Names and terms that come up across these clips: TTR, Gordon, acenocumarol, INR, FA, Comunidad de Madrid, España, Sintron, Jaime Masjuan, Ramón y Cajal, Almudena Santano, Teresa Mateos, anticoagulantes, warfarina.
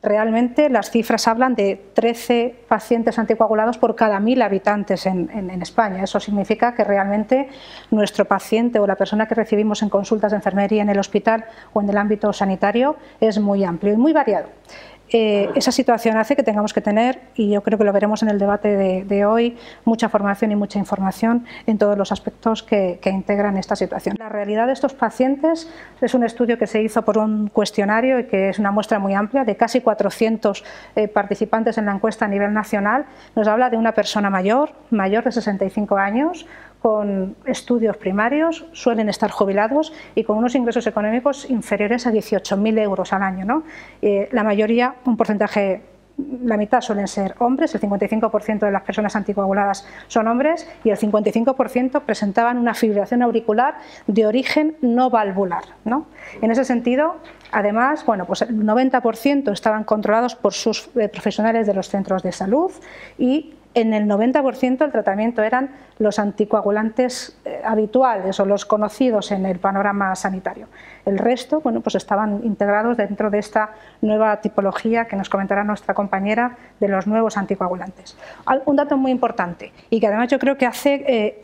Realmente las cifras hablan de 13 pacientes anticoagulados por cada 1.000 habitantes en España. Eso significa que realmente nuestro paciente o la persona que recibimos en consultas de enfermería en el hospital o en el ámbito sanitario es muy amplio y muy variado. Esa situación hace que tengamos que tener, y yo creo que lo veremos en el debate de hoy, mucha formación y mucha información en todos los aspectos que integran esta situación. La realidad de estos pacientes es un estudio que se hizo por un cuestionario y que es una muestra muy amplia de casi 400 participantes en la encuesta a nivel nacional. Nos habla de una persona mayor de 65 años, con estudios primarios, suelen estar jubilados y con unos ingresos económicos inferiores a 18.000 euros al año, ¿no? La mayoría, un porcentaje, la mitad suelen ser hombres, el 55% de las personas anticoaguladas son hombres y el 55% presentaban una fibrilación auricular de origen no valvular, ¿no? En ese sentido, además, bueno, pues el 90% estaban controlados por sus profesionales de los centros de salud y en el 90% el tratamiento eran los anticoagulantes habituales o los conocidos en el panorama sanitario. El resto, bueno, pues estaban integrados dentro de esta nueva tipología que nos comentará nuestra compañera de los nuevos anticoagulantes. Un dato muy importante y que además yo creo que hace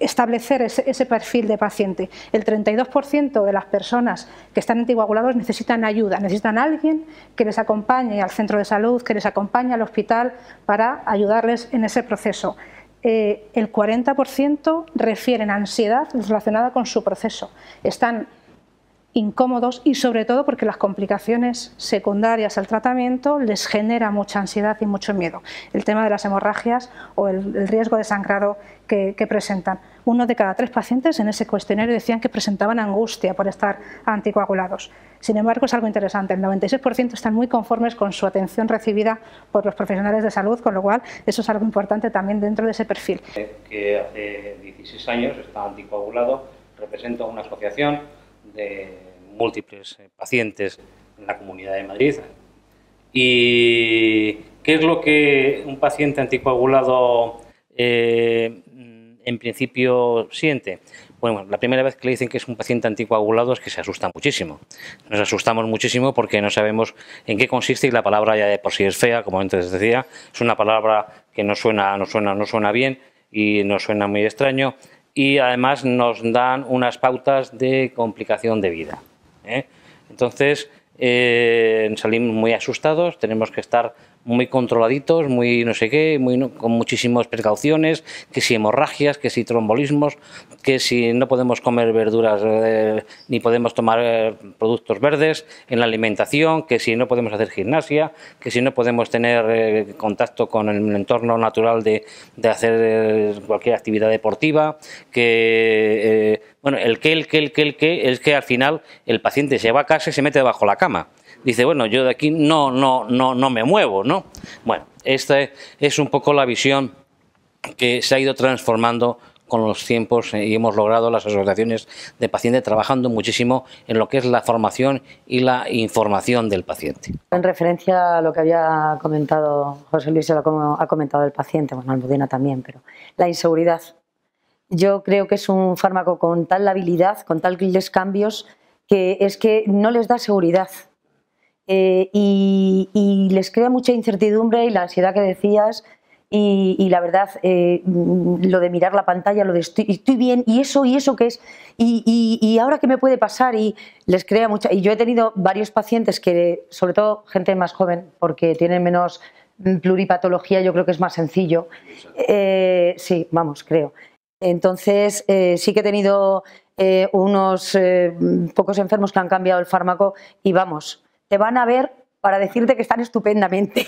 establecer ese perfil de paciente. El 32% de las personas que están anticoagulados necesitan ayuda, necesitan a alguien que les acompañe al centro de salud, que les acompañe al hospital para ayudarles en ese proceso. El 40% refieren ansiedad relacionada con su proceso. Están incómodos y sobre todo porque las complicaciones secundarias al tratamiento les genera mucha ansiedad y mucho miedo. El tema de las hemorragias o el riesgo de sangrado que presentan. 1 de cada 3 pacientes en ese cuestionario decían que presentaban angustia por estar anticoagulados. Sin embargo, es algo interesante, el 96% están muy conformes con su atención recibida por los profesionales de salud, con lo cual eso es algo importante también dentro de ese perfil. Que hace 16 años está anticoagulado, represento una asociación de múltiples pacientes en la Comunidad de Madrid. ¿Y qué es lo que un paciente anticoagulado en principio siente? Bueno, la primera vez que le dicen que es un paciente anticoagulado es que se asusta muchísimo. Nos asustamos muchísimo porque no sabemos en qué consiste y la palabra ya de por sí es fea, como antes decía, es una palabra que no suena bien y nos suena muy extraño. Y además nos dan unas pautas de complicación de vida, ¿eh? Entonces salimos muy asustados, tenemos que estar muy controladitos, muy no sé qué, con muchísimas precauciones, que si hemorragias, que si trombolismos, que si no podemos comer verduras ni podemos tomar productos verdes en la alimentación, que si no podemos hacer gimnasia, que si no podemos tener contacto con el entorno natural de hacer cualquier actividad deportiva, que bueno, el que al final el paciente se va a casa y se mete debajo la cama. Dice, bueno, yo de aquí no me muevo, ¿no? Bueno, esta es un poco la visión que se ha ido transformando con los tiempos y hemos logrado las asociaciones de pacientes trabajando muchísimo en lo que es la formación y la información del paciente. En referencia a lo que había comentado José Luis, como ha comentado el paciente, bueno, Almudena también, pero la inseguridad. Yo creo que es un fármaco con tal habilidad, con tales cambios, que es que no les da seguridad. Y les crea mucha incertidumbre y la ansiedad que decías y la verdad, lo de mirar la pantalla, lo de estoy bien y eso qué es y ahora qué me puede pasar y les crea mucha... Y yo he tenido varios pacientes que, sobre todo gente más joven, porque tienen menos pluripatología, yo creo que es más sencillo. Sí, vamos, creo. Entonces, sí que he tenido unos pocos enfermos que han cambiado el fármaco y vamos... Te van a ver para decirte que están estupendamente,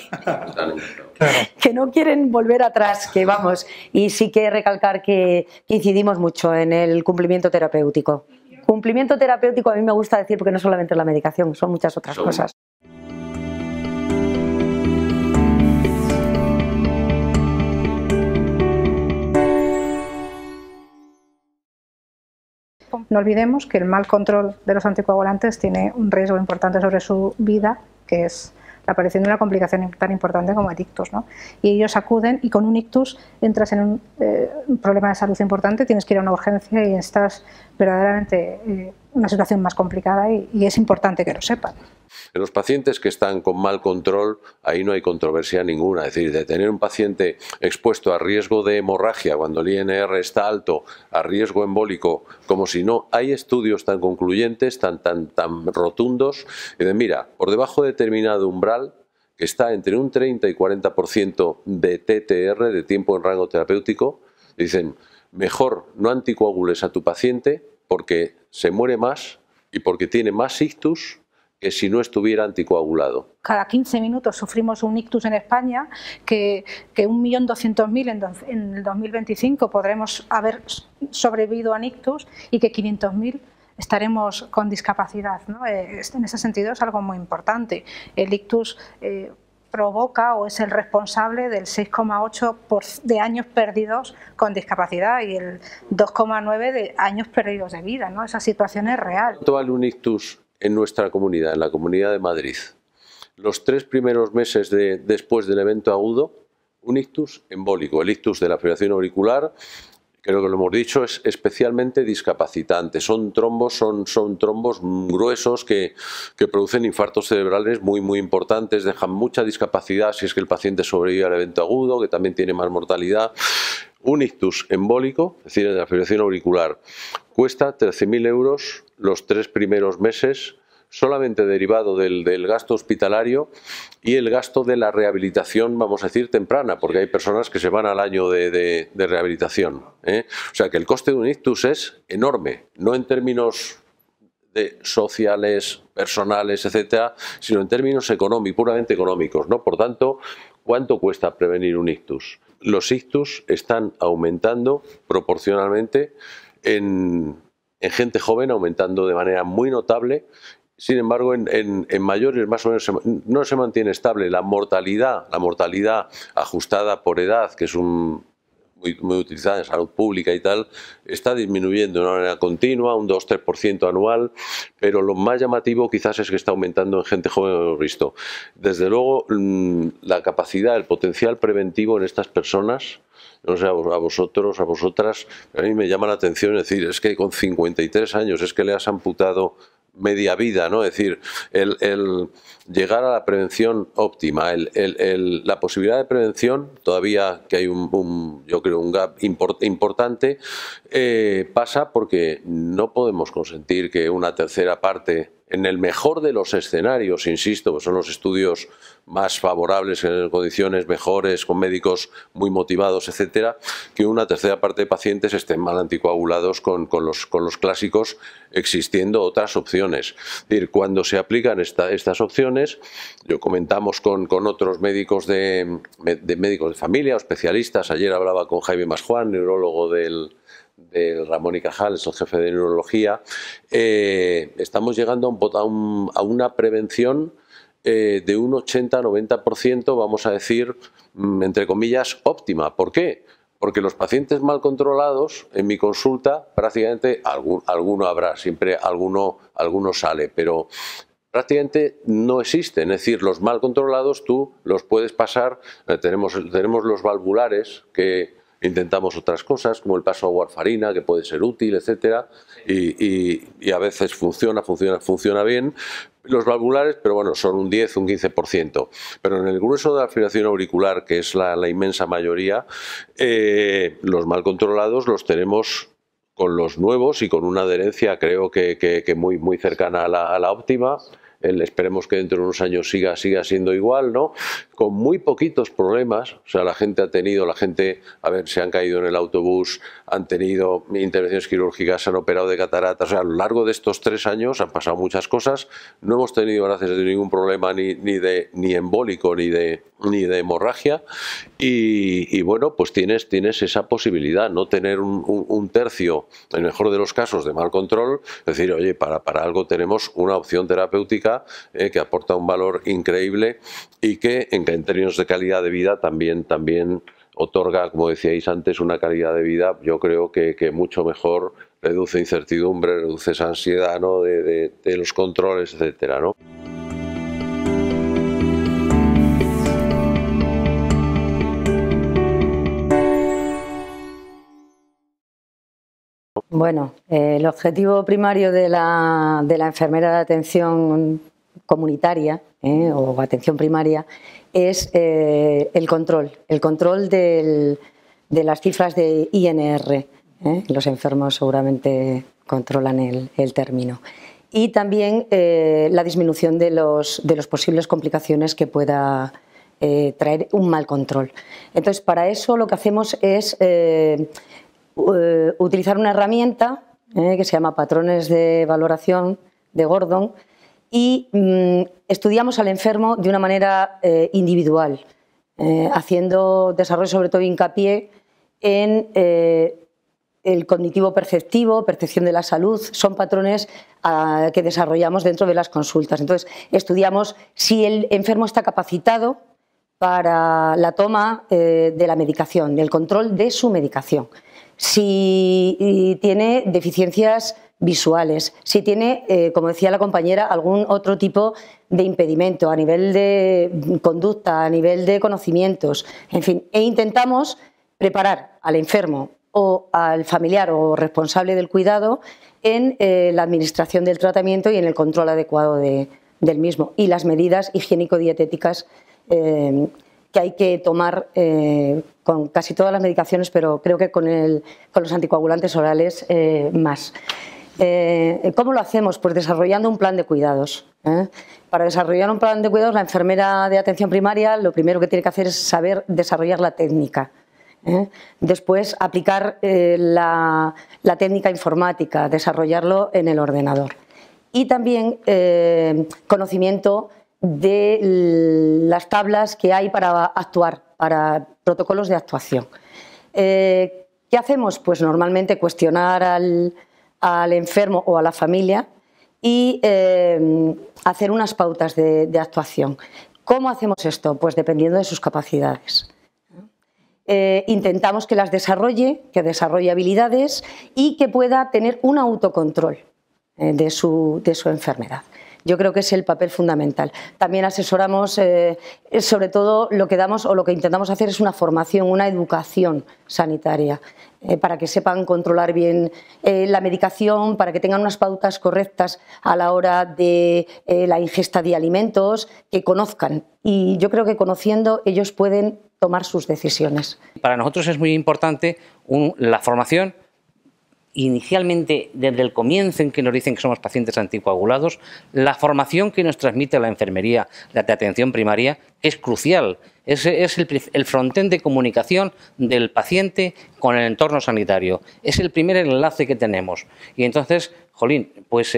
que no quieren volver atrás, que vamos. Y sí que recalcar que incidimos mucho en el cumplimiento terapéutico. Cumplimiento terapéutico a mí me gusta decir porque no solamente es la medicación, son muchas otras cosas. No olvidemos que el mal control de los anticoagulantes tiene un riesgo importante sobre su vida, que es la aparición de una complicación tan importante como el ictus, ¿no? Y ellos acuden y con un ictus entras en un problema de salud importante, tienes que ir a una urgencia y estás verdaderamente en una situación más complicada y es importante que lo sepan. En los pacientes que están con mal control, ahí no hay controversia ninguna. Es decir, de tener un paciente expuesto a riesgo de hemorragia cuando el INR está alto, a riesgo embólico, como si no, hay estudios tan concluyentes, tan rotundos, y de mira, por debajo de determinado umbral, que está entre un 30 y 40% de TTR, de tiempo en rango terapéutico, dicen, mejor no anticoagules a tu paciente porque se muere más y porque tiene más ictus que si no estuviera anticoagulado. Cada 15 minutos sufrimos un ictus en España, que 1.200.000 en el 2025 podremos haber sobrevivido a ictus y que 500.000 estaremos con discapacidad, ¿no? En ese sentido es algo muy importante. El ictus provoca o es el responsable del 6,8% de años perdidos con discapacidad y el 2,9% de años perdidos de vida, ¿no? Esa situación es real. ¿Cuánto vale un ictus en nuestra comunidad, en la Comunidad de Madrid? Los 3 primeros meses después del evento agudo, un ictus embólico, el ictus de la fibrilación auricular. Creo que lo hemos dicho, es especialmente discapacitante. Son trombos, son trombos gruesos que producen infartos cerebrales muy importantes, dejan mucha discapacidad si es que el paciente sobrevive al evento agudo, que también tiene más mortalidad. Un ictus embólico, es decir, de la fibrilación auricular, cuesta 13.000 euros los 3 primeros meses, solamente derivado del gasto hospitalario y el gasto de la rehabilitación, vamos a decir, temprana, porque hay personas que se van al año de rehabilitación, ¿eh? O sea que el coste de un ictus es enorme, no en términos de sociales, personales, etcétera, sino en términos económicos, puramente económicos, ¿no? Por tanto, ¿cuánto cuesta prevenir un ictus? Los ictus están aumentando proporcionalmente en gente joven, aumentando de manera muy notable. Sin embargo, en mayores más o menos no se mantiene estable. La mortalidad ajustada por edad, que es muy utilizada en salud pública y tal, está disminuyendo de una manera continua, un 2-3% anual, pero lo más llamativo quizás es que está aumentando en gente joven, lo hemos visto. Desde luego, la capacidad, el potencial preventivo en estas personas, no sé, a vosotros, a vosotras, a mí me llama la atención, es decir, es que con 53 años es que le has amputado media vida, ¿no? Es decir, el llegar a la prevención óptima, la posibilidad de prevención, todavía que hay yo creo, un gap importante, pasa porque no podemos consentir que una tercera parte, en el mejor de los escenarios, insisto, pues son los estudios más favorables, en condiciones mejores, con médicos muy motivados, etcétera, que una tercera parte de pacientes estén mal anticoagulados con los clásicos, existiendo otras opciones. Es decir, cuando se aplican estas opciones, yo comentamos con otros médicos de médicos de familia o especialistas. Ayer hablaba con Jaime Masjuan, neurólogo del Ramón y Cajal, es el jefe de neurología. Estamos llegando a una prevención de un 80-90%, vamos a decir, entre comillas, óptima. ¿Por qué? Porque los pacientes mal controlados, en mi consulta, prácticamente alguno habrá, siempre alguno sale, pero prácticamente no existen. Es decir, los mal controlados tú los puedes pasar. Tenemos los valvulares, que intentamos otras cosas, como el paso a warfarina, que puede ser útil, etcétera, y a veces funciona bien. Los valvulares, pero bueno, son un 10, un 15%. Pero en el grueso de la fibrilación auricular, que es la inmensa mayoría, los mal controlados los tenemos con los nuevos y con una adherencia, creo que muy cercana a la óptima. Esperemos que dentro de unos años siga siendo igual, ¿no? Con muy poquitos problemas. O sea, la gente, se han caído en el autobús, han tenido intervenciones quirúrgicas, se han operado de cataratas. O sea, a lo largo de estos 3 años han pasado muchas cosas. No hemos tenido, gracias a Dios, ningún problema ni embólico ni de hemorragia. Y bueno, pues tienes esa posibilidad, no tener un tercio, en el mejor de los casos, de mal control. Es decir, oye, para algo tenemos una opción terapéutica que aporta un valor increíble y que en términos de calidad de vida también otorga, como decíais antes, una calidad de vida, yo creo que mucho mejor, reduce incertidumbre, reduce esa ansiedad, ¿no? de los controles, etcétera, ¿no? Bueno, el objetivo primario de la enfermera de atención comunitaria o atención primaria es el control de las cifras de INR. Los enfermos seguramente controlan el término. Y también la disminución de los posibles complicaciones que pueda traer un mal control. Entonces, para eso lo que hacemos es utilizar una herramienta que se llama patrones de valoración de Gordon y estudiamos al enfermo de una manera individual, haciendo desarrollo sobre todo hincapié en el cognitivo perceptivo, percepción de la salud, son patrones que desarrollamos dentro de las consultas. Entonces, estudiamos si el enfermo está capacitado para la toma de la medicación, del control de su medicación, si tiene deficiencias visuales, si tiene, como decía la compañera, algún otro tipo de impedimento a nivel de conducta, a nivel de conocimientos, en fin, e intentamos preparar al enfermo o al familiar o responsable del cuidado en la administración del tratamiento y en el control adecuado del mismo y las medidas higiénico-dietéticas que hay que tomar con casi todas las medicaciones, pero creo que con los anticoagulantes orales más. ¿Cómo lo hacemos? Pues desarrollando un plan de cuidados. Para desarrollar un plan de cuidados, la enfermera de atención primaria lo primero que tiene que hacer es saber desarrollar la técnica. Después aplicar la técnica informática, desarrollarlo en el ordenador y también conocimiento de las tablas que hay para actuar, para protocolos de actuación. ¿Qué hacemos? Pues normalmente cuestionar al enfermo o a la familia y hacer unas pautas de actuación. ¿Cómo hacemos esto? Pues dependiendo de sus capacidades. Intentamos que las desarrolle, que desarrolle habilidades y que pueda tener un autocontrol de su enfermedad. Yo creo que es el papel fundamental. También asesoramos, sobre todo lo que damos o lo que intentamos hacer es una formación, una educación sanitaria para que sepan controlar bien la medicación, para que tengan unas pautas correctas a la hora de la ingesta de alimentos, que conozcan. Y yo creo que conociendo ellos pueden tomar sus decisiones. Para nosotros es muy importante la formación. Inicialmente, desde el comienzo en que nos dicen que somos pacientes anticoagulados, la formación que nos transmite la enfermería de atención primaria es crucial. Es el frontend de comunicación del paciente con el entorno sanitario. Es el primer enlace que tenemos. Y entonces, jolín, pues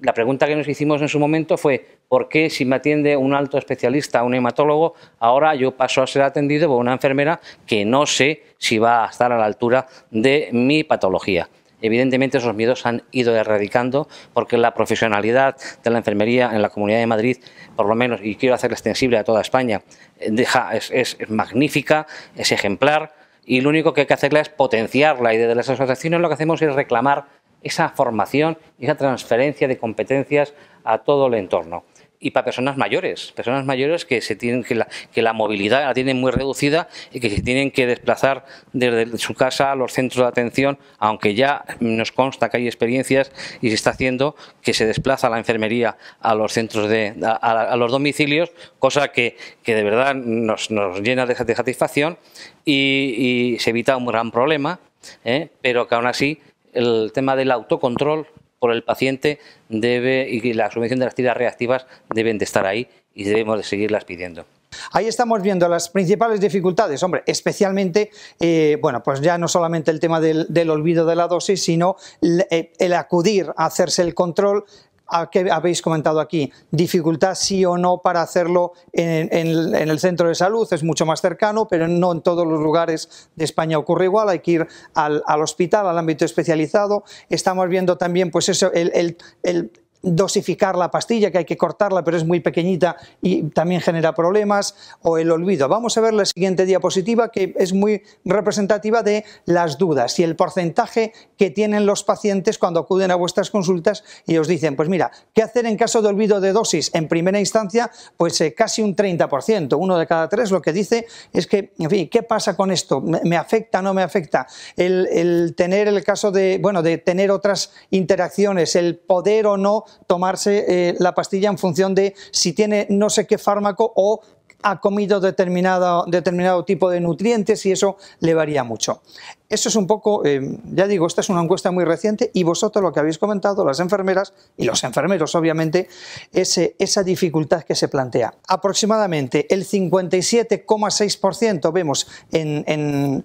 la pregunta que nos hicimos en su momento fue ¿por qué si me atiende un alto especialista, un hematólogo, ahora yo paso a ser atendido por una enfermera que no sé si va a estar a la altura de mi patología? Evidentemente esos miedos se han ido erradicando porque la profesionalidad de la enfermería en la Comunidad de Madrid, por lo menos, y quiero hacerla extensible a toda España, es magnífica, es ejemplar y lo único que hay que hacerla es potenciarla y desde las asociaciones lo que hacemos es reclamar esa formación, esa transferencia de competencias a todo el entorno. Y para personas mayores que la movilidad la tienen muy reducida y que se tienen que desplazar desde su casa a los centros de atención, aunque ya nos consta que hay experiencias y se está haciendo que se desplaza la enfermería a los centros a los domicilios, cosa que de verdad nos llena de satisfacción y se evita un gran problema, pero que aún así el tema del autocontrol por el paciente y la subvención de las tiras reactivas deben de estar ahí y debemos de seguirlas pidiendo. Ahí estamos viendo las principales dificultades, hombre, especialmente, bueno, pues ya no solamente el tema del olvido de la dosis, sino el acudir a hacerse el control, que habéis comentado aquí, dificultad sí o no para hacerlo en el centro de salud, es mucho más cercano, pero no en todos los lugares de España ocurre igual, hay que ir al hospital, al ámbito especializado. Estamos viendo también pues eso, el dosificar la pastilla, que hay que cortarla, pero es muy pequeñita y también genera problemas, o el olvido. Vamos a ver la siguiente diapositiva, que es muy representativa de las dudas y el porcentaje que tienen los pacientes cuando acuden a vuestras consultas y os dicen, pues mira, ¿qué hacer en caso de olvido de dosis? En primera instancia, pues casi un 30%, uno de cada tres lo que dice es que, en fin, ¿qué pasa con esto? ¿Me afecta o no me afecta? El tener el caso de, bueno, de tener otras interacciones, el poder o no tomarse la pastilla en función de si tiene no sé qué fármaco o ha comido determinado tipo de nutrientes, y eso le varía mucho. Eso es un poco, ya digo, esta es una encuesta muy reciente, y vosotros lo que habéis comentado, las enfermeras y los enfermeros obviamente, esa dificultad que se plantea. Aproximadamente el 57,6% vemos en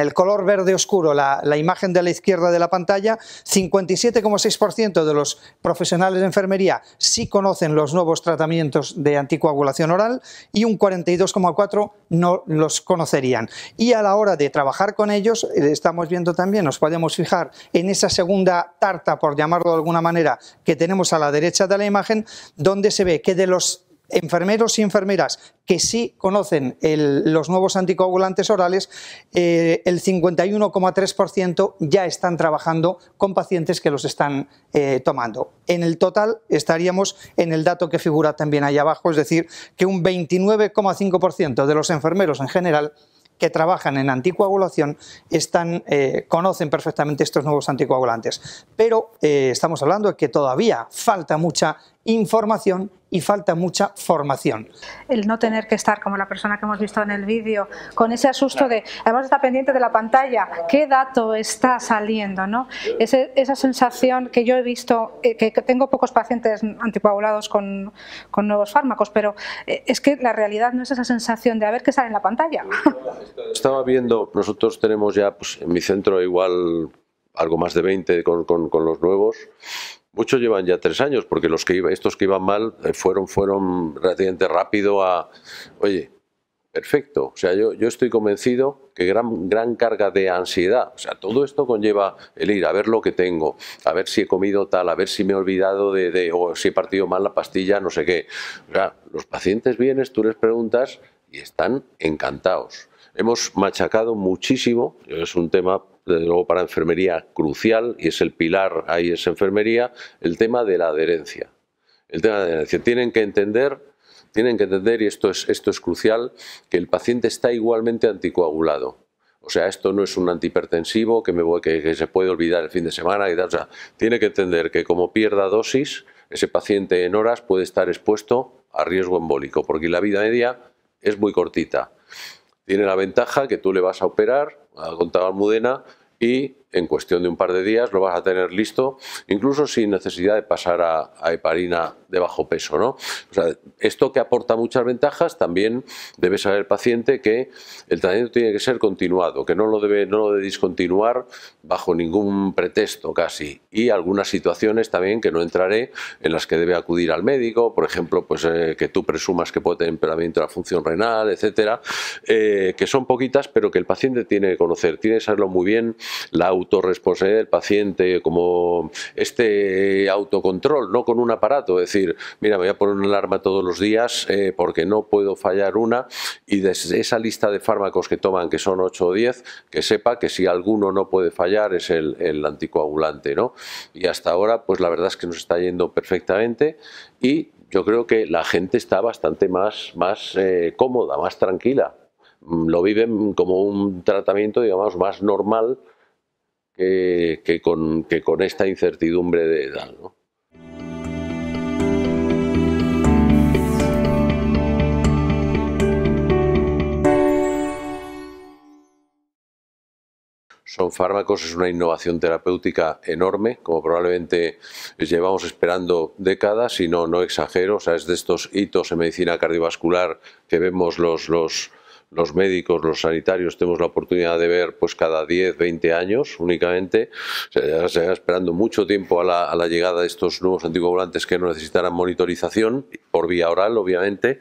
el color verde oscuro, la imagen de la izquierda de la pantalla, 57,6% de los profesionales de enfermería sí conocen los nuevos tratamientos de anticoagulación oral, y un 42,4% no los conocerían. Y a la hora de trabajar con ellos, estamos viendo también, nos podemos fijar en esa segunda tarta, por llamarlo de alguna manera, que tenemos a la derecha de la imagen, donde se ve que de los enfermeros y enfermeras que sí conocen los nuevos anticoagulantes orales, el 51,3% ya están trabajando con pacientes que los están tomando. En el total estaríamos en el dato que figura también ahí abajo, es decir, que un 29,5% de los enfermeros en general que trabajan en anticoagulación conocen perfectamente estos nuevos anticoagulantes. Pero estamos hablando de que todavía falta mucha información y falta mucha formación. El no tener que estar, como la persona que hemos visto en el vídeo, con ese asusto de, además está pendiente de la pantalla, ¿qué dato está saliendo? ¿No? Esa sensación que yo he visto, que tengo pocos pacientes anticoagulados con nuevos fármacos, pero es que la realidad no es esa sensación de a ver qué sale en la pantalla. Estaba viendo, nosotros tenemos ya, pues, en mi centro igual algo más de 20 con los nuevos. Muchos llevan ya 3 años, porque estos que iban mal fueron relativamente rápido a... Oye, perfecto. O sea, yo estoy convencido que gran carga de ansiedad. O sea, todo esto conlleva el ir a ver lo que tengo, a ver si he comido tal, a ver si me he olvidado o si he partido mal la pastilla, no sé qué. O sea, los pacientes vienes, tú les preguntas y están encantados. Hemos machacado muchísimo, es un tema... desde luego para enfermería crucial, y es el pilar, ahí es enfermería, el tema de la adherencia. El tema de la adherencia. Tienen que entender, y esto es crucial, que el paciente está igualmente anticoagulado. O sea, esto no es un antihipertensivo que se puede olvidar el fin de semana. O sea, tiene que entender que como pierda dosis, ese paciente en horas puede estar expuesto a riesgo embólico, porque la vida media es muy cortita. Tiene la ventaja que tú le vas a operar, ha contado Almudena, y en cuestión de un par de días lo vas a tener listo, incluso sin necesidad de pasar a heparina de bajo peso, ¿no? O sea, esto que aporta muchas ventajas, también debe saber el paciente que el tratamiento tiene que ser continuado, que no lo debe discontinuar bajo ningún pretexto casi, y algunas situaciones también que no entraré, en las que debe acudir al médico, por ejemplo, pues que tú presumas que puede tener empeoramiento de la función renal, etcétera, que son poquitas, pero que el paciente tiene que conocer, tiene que saberlo muy bien, la autorresponsabilidad del paciente, como este autocontrol, no con un aparato, es decir, mira, me voy a poner una alarma todos los días porque no puedo fallar una, y desde esa lista de fármacos que toman, que son 8 o 10, que sepa que si alguno no puede fallar es el anticoagulante, ¿no? Y hasta ahora, pues la verdad es que nos está yendo perfectamente, y yo creo que la gente está bastante más cómoda, más tranquila, lo viven como un tratamiento, digamos, más normal, que con esta incertidumbre de edad, ¿no? Son fármacos, es una innovación terapéutica enorme, como probablemente llevamos esperando décadas, y no exagero, o sea, es de estos hitos en medicina cardiovascular que vemos los médicos, los sanitarios, tenemos la oportunidad de ver pues cada 10, 20 años únicamente. Se va esperando mucho tiempo a la llegada de estos nuevos anticoagulantes que no necesitarán monitorización por vía oral, obviamente.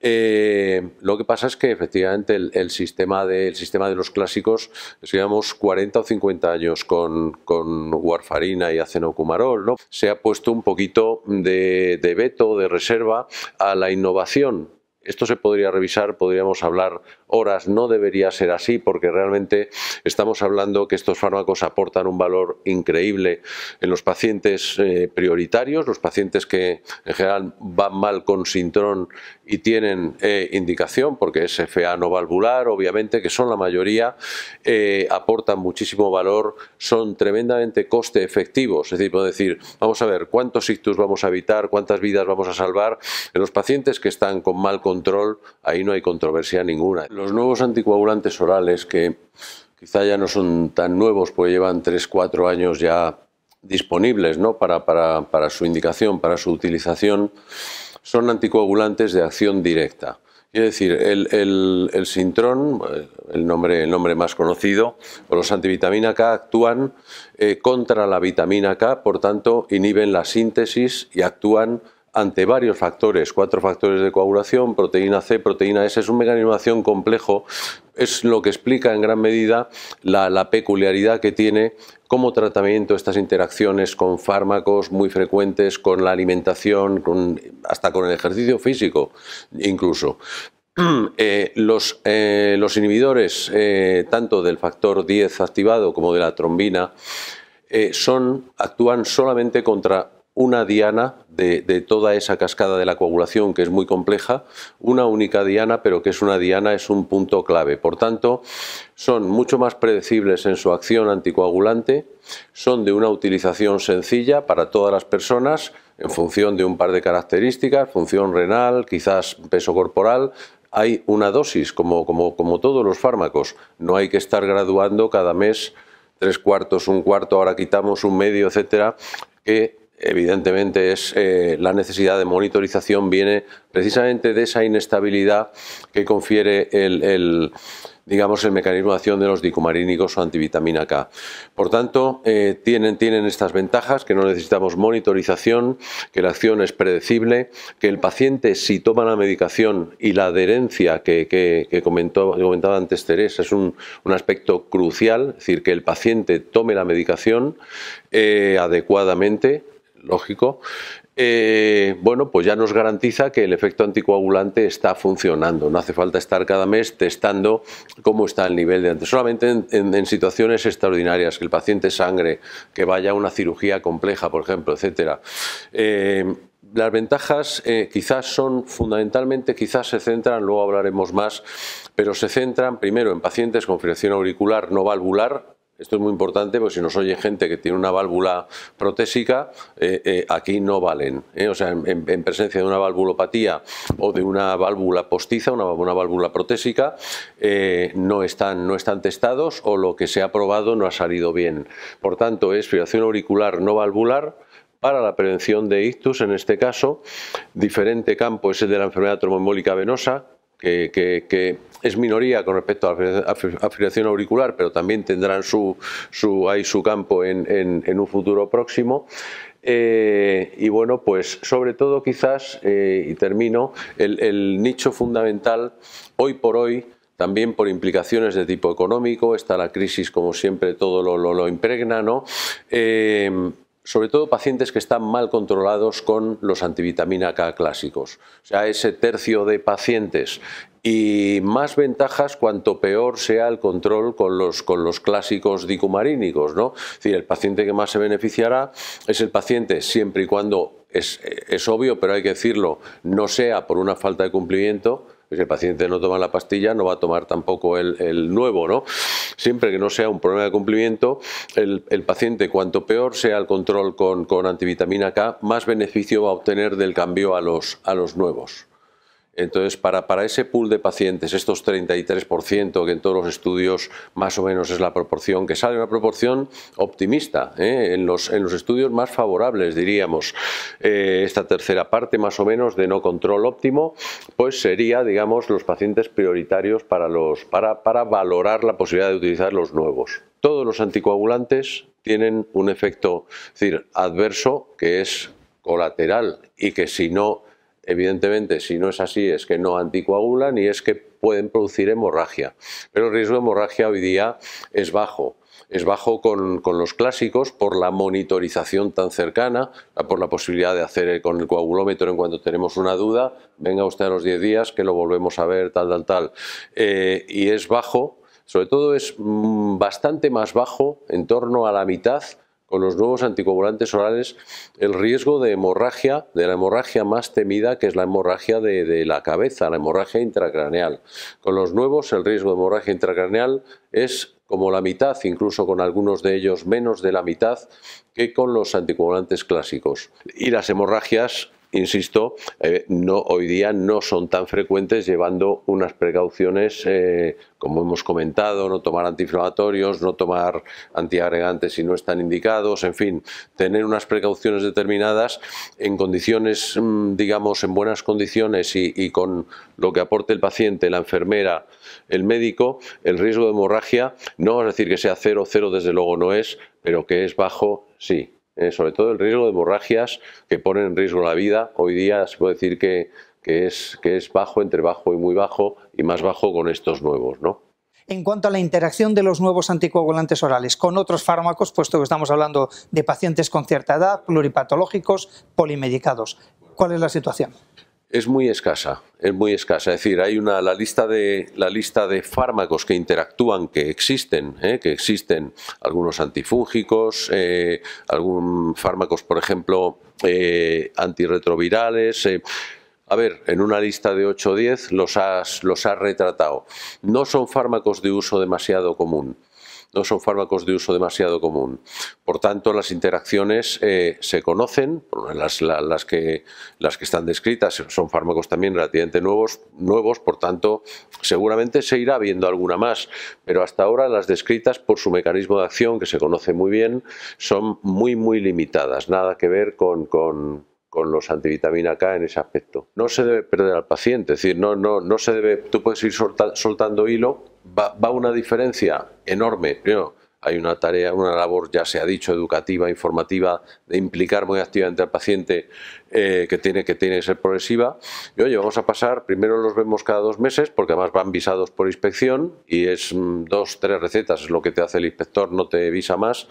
Lo que pasa es que efectivamente el sistema de los clásicos, digamos, 40 o 50 años con warfarina y acenocumarol, ¿no? Se ha puesto un poquito de veto, de reserva a la innovación. Esto se podría revisar, podríamos hablar horas, no debería ser así porque realmente estamos hablando que estos fármacos aportan un valor increíble en los pacientes prioritarios, los pacientes que en general van mal con Sintron y tienen indicación porque es FA no valvular, obviamente, que son la mayoría, aportan muchísimo valor, son tremendamente coste efectivos, es decir, puedo decir, vamos a ver cuántos ictus vamos a evitar, cuántas vidas vamos a salvar en los pacientes que están con mal control, ahí no hay controversia ninguna. Los nuevos anticoagulantes orales, que quizá ya no son tan nuevos porque llevan 3-4 años ya disponibles, ¿no? para su indicación, para su utilización, son anticoagulantes de acción directa. Es decir, el Sintron, el nombre más conocido, o los antivitamina K actúan contra la vitamina K, por tanto inhiben la síntesis y actúan ante varios factores, 4 factores de coagulación, proteína C, proteína S. Es un mecanismo de acción complejo, es lo que explica en gran medida la peculiaridad que tiene como tratamiento estas interacciones con fármacos muy frecuentes, con la alimentación, hasta con el ejercicio físico incluso. Los inhibidores tanto del factor 10 activado como de la trombina actúan solamente contra una diana de toda esa cascada de la coagulación, que es muy compleja, una única diana, pero que es una diana, es un punto clave. Por tanto, son mucho más predecibles en su acción anticoagulante, son de una utilización sencilla para todas las personas, en función de un par de características, función renal, quizás peso corporal. Hay una dosis, como todos los fármacos, no hay que estar graduando cada mes 3/4, 1/4, ahora quitamos 1/2, etcétera, que evidentemente es la necesidad de monitorización viene precisamente de esa inestabilidad que confiere el mecanismo de acción de los dicumarínicos o antivitamina K. Por tanto, tienen estas ventajas, que no necesitamos monitorización, que la acción es predecible, que el paciente, si toma la medicación, y la adherencia que comentaba antes Teresa, es un aspecto crucial, es decir, que el paciente tome la medicación adecuadamente, lógico, bueno, pues ya nos garantiza que el efecto anticoagulante está funcionando. No hace falta estar cada mes testando cómo está el nivel de antes. Solamente en situaciones extraordinarias, que el paciente sangre, que vaya a una cirugía compleja, por ejemplo, etcétera. Las ventajas quizás son fundamentalmente, quizás se centran, luego hablaremos más, pero se centran primero en pacientes con fibrilación auricular no valvular. Esto es muy importante porque si nos oye gente que tiene una válvula protésica, aquí no valen. O sea, en presencia de una valvulopatía o de una válvula postiza, una válvula protésica, no están testados, o lo que se ha probado no ha salido bien. Por tanto, es fibrilación auricular no valvular para la prevención de ictus, en este caso. Diferente campo es el de la enfermedad tromboembólica venosa, que es minoría con respecto a fibrilación auricular, pero también tendrán su campo en un futuro próximo. Y bueno, pues sobre todo quizás, y termino, el nicho fundamental hoy por hoy, también por implicaciones de tipo económico, está la crisis, como siempre todo lo impregna, ¿no? Sobre todo pacientes que están mal controlados con los antivitamina K clásicos. O sea, ese tercio de pacientes, y más ventajas cuanto peor sea el control con los clásicos dicumarínicos, ¿no? Es decir, el paciente que más se beneficiará es el paciente, siempre y cuando, es obvio, pero hay que decirlo, no sea por una falta de cumplimiento. Si el paciente no toma la pastilla, no va a tomar tampoco el nuevo, ¿no? Siempre que no sea un problema de cumplimiento, el paciente, cuanto peor sea el control con antivitamina K, más beneficio va a obtener del cambio a los nuevos. Entonces, para ese pool de pacientes, estos 33% que en todos los estudios más o menos es la proporción, que sale una proporción optimista, en los estudios más favorables, diríamos, esta tercera parte más o menos de no control óptimo, pues sería, digamos, los pacientes prioritarios para valorar la posibilidad de utilizar los nuevos. Todos los anticoagulantes tienen un efecto, es decir, adverso, que es colateral, y que si no, evidentemente, si no es así, es que no anticoagulan y es que pueden producir hemorragia. Pero el riesgo de hemorragia hoy día es bajo. es bajo con los clásicos por la monitorización tan cercana, por la posibilidad de hacer con el coagulómetro en cuanto tenemos una duda, venga usted a los 10 días que lo volvemos a ver, tal. Y es bajo, sobre todo es bastante más bajo, en torno a la mitad, con los nuevos anticoagulantes orales, el riesgo de hemorragia, de la hemorragia más temida, que es la hemorragia de la cabeza, la hemorragia intracraneal. Con los nuevos el riesgo de hemorragia intracraneal es como la mitad, incluso con algunos de ellos menos de la mitad, que con los anticoagulantes clásicos. Y las hemorragias, insisto, hoy día no son tan frecuentes, llevando unas precauciones, como hemos comentado, no tomar antiinflamatorios, no tomar antiagregantes si no están indicados, en fin, tener unas precauciones determinadas en condiciones, digamos, en buenas condiciones y con lo que aporte el paciente, la enfermera, el médico, el riesgo de hemorragia, no vamos a decir que sea cero, desde luego no es, pero que es bajo, sí. Sobre todo el riesgo de hemorragias que ponen en riesgo la vida, hoy día se puede decir que es bajo, entre bajo y muy bajo, y más bajo con estos nuevos, ¿no? En cuanto a la interacción de los nuevos anticoagulantes orales con otros fármacos, puesto que estamos hablando de pacientes con cierta edad, pluripatológicos, polimedicados, ¿cuál es la situación? Es muy escasa, es decir, hay la lista de fármacos que interactúan, que existen, algunos antifúngicos, algunos fármacos, por ejemplo, antirretrovirales. A ver, en una lista de 8 o 10 los ha retratado. No son fármacos de uso demasiado común. Por tanto, las interacciones se conocen, las que están descritas son fármacos también relativamente nuevos, por tanto, seguramente se irá viendo alguna más, pero hasta ahora las descritas por su mecanismo de acción, que se conoce muy bien, son muy limitadas, nada que ver con los antivitamina K en ese aspecto. No se debe perder al paciente, es decir, no se debe, tú puedes ir soltando hilo, va una diferencia enorme. Primero, hay una tarea, una labor, ya se ha dicho, educativa, informativa, de implicar muy activamente al paciente, que tiene que ser progresiva. Y oye, vamos a pasar, primero los vemos cada 2 meses, porque además van visados por inspección, y es 2 o 3 recetas, es lo que te hace el inspector, no te visa más,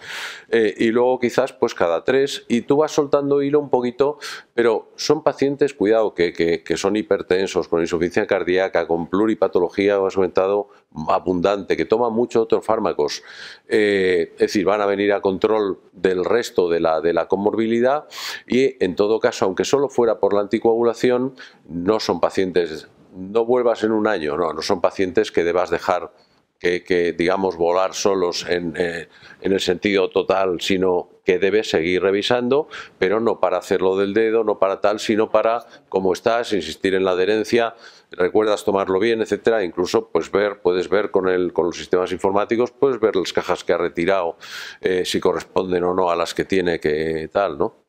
y luego quizás pues cada 3, y tú vas soltando hilo un poquito, pero son pacientes, cuidado, que son hipertensos, con insuficiencia cardíaca, con pluripatología, como has comentado, abundante, que toman muchos otros fármacos, es decir, van a venir a control del resto de la comorbilidad, y en todo caso, aunque solo fuera por la anticoagulación, no son pacientes, no vuelvas en un año, no son pacientes que debas dejar que digamos, volar solos en el sentido total, sino que debes seguir revisando, pero no para hacerlo del dedo, no para tal, sino para cómo estás, insistir en la adherencia, recuerdas tomarlo bien, etcétera, incluso pues puedes ver con los sistemas informáticos, puedes ver las cajas que ha retirado, si corresponden o no a las que tiene que tal, ¿no?